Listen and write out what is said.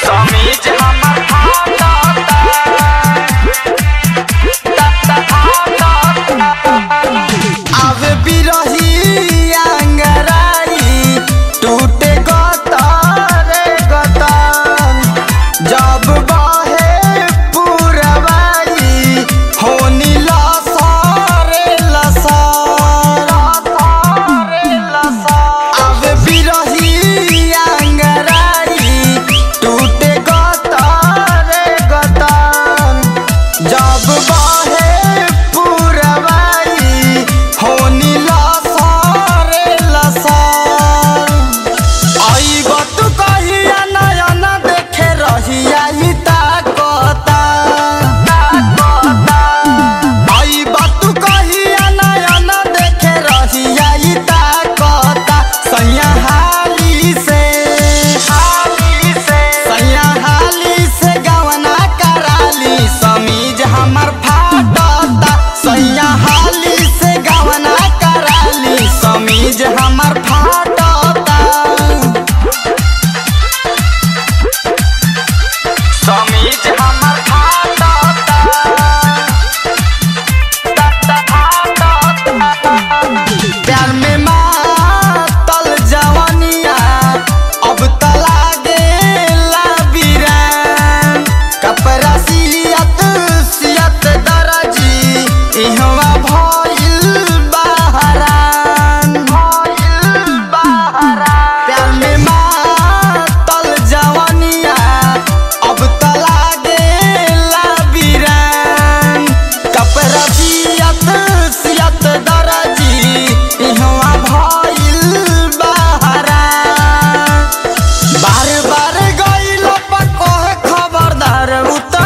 समीज हमर फाटता आवे बिरही अंगराई टूटे गतर गतर जब बार बार गई लो पको है खबरदार उतर।